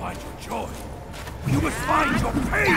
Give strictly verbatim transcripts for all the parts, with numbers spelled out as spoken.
find your joy. You must find your pain!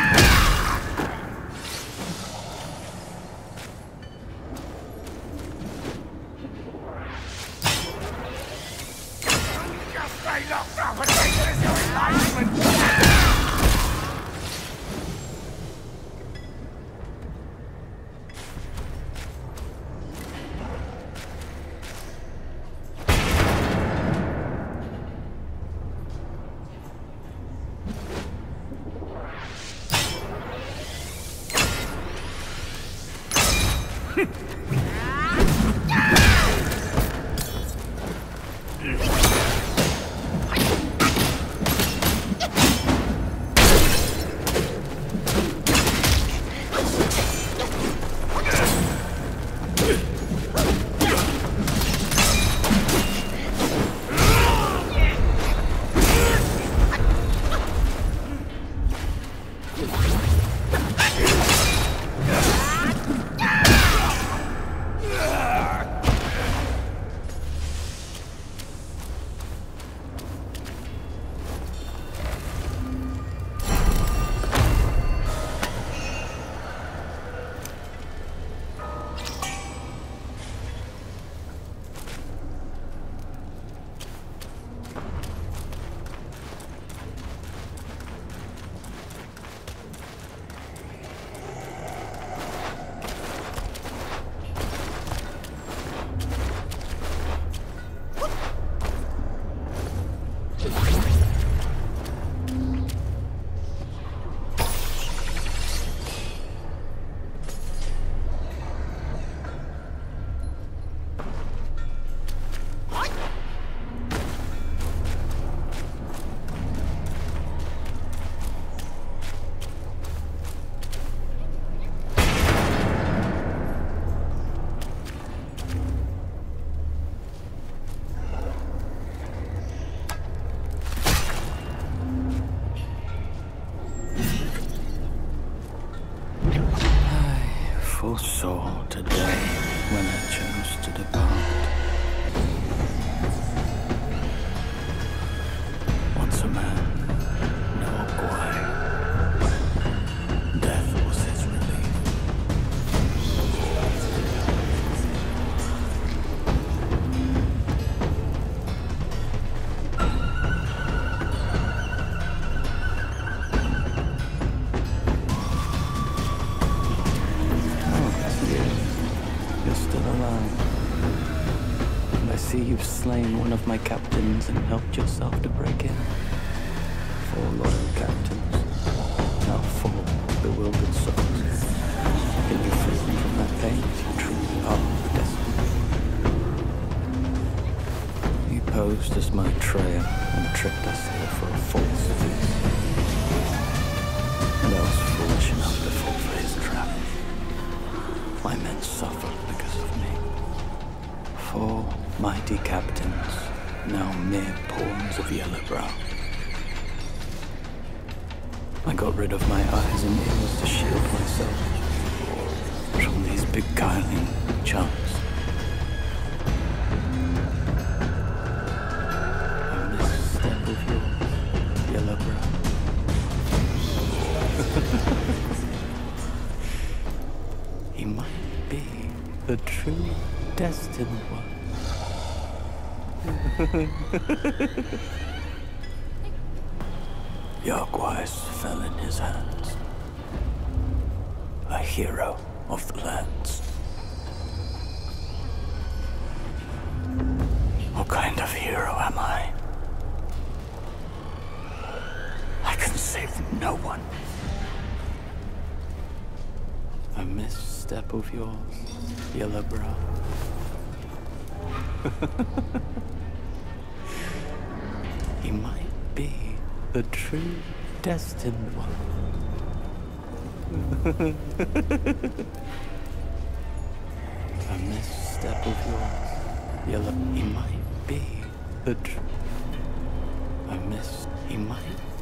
So today, when I chose to depart, once a man, no guai, death was his relief. You've slain one of my captains and helped yourself to break in. Four loyal captains, now four bewildered souls. Can you free them from that pain? You truly are desperate. You posed as my traitor and tricked us here for a false feast. And I was foolish enough to fall for his trap. My men suffered because of me. Four mighty captains, now mere pawns of Yellowbrow. I got rid of my eyes and ears to shield myself from these beguiling charms. On this step of yours, Yellowbrow. He might be the true destined one. Yargwise fell in his hands, a hero of the lands. What kind of hero am I? I can save no one. A misstep of yours, Yellowbrow. He might be the true destined one. A misstep of yours, Yellow. He might be the true. A miss. He might.